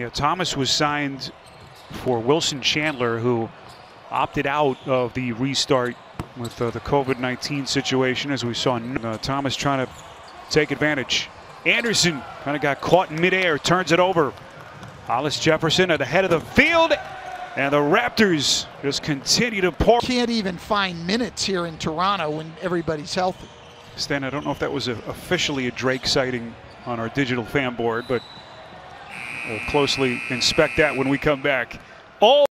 You know, Thomas was signed for Wilson Chandler, who opted out of the restart with the COVID-19 situation, as we saw. Thomas trying to take advantage. Anderson kind of got caught in midair, turns it over. Hollis Jefferson at the head of the field, and the Raptors just continue to pour. Can't even find minutes here in Toronto when everybody's healthy. Stan, I don't know if that was officially a Drake sighting on our digital fan board, but we'll closely inspect that when we come back.